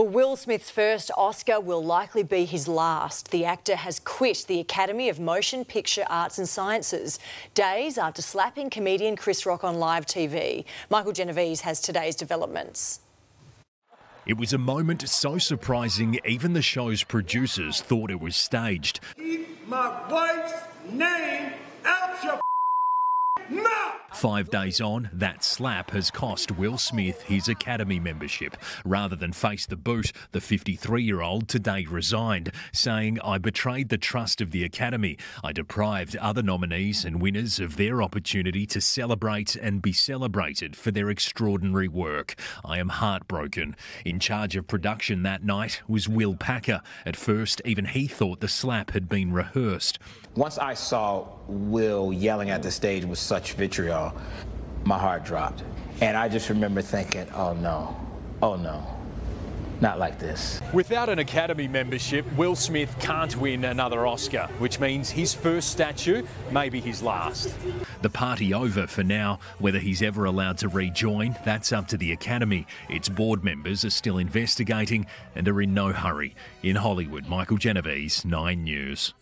Well, Will Smith's first Oscar will likely be his last. The actor has quit the Academy of Motion Picture Arts and Sciences days after slapping comedian Chris Rock on live TV. Michael Genovese has today's developments. It was a moment so surprising, even the show's producers thought it was staged. Keep my wife's name out your mouth! 5 days on, that slap has cost Will Smith his Academy membership. Rather than face the boot, the 53-year-old today resigned, saying, "I betrayed the trust of the Academy. I deprived other nominees and winners of their opportunity to celebrate and be celebrated for their extraordinary work. I am heartbroken." In charge of production that night was Will Packer. At first, even he thought the slap had been rehearsed. Once I saw Will yelling at the stage with such vitriol, my heart dropped. And I just remember thinking, oh no, not like this. Without an Academy membership, Will Smith can't win another Oscar, which means his first statue may be his last. The party over for now. Whether he's ever allowed to rejoin, that's up to the Academy. Its board members are still investigating and are in no hurry. In Hollywood, Michael Genovese, 9 News.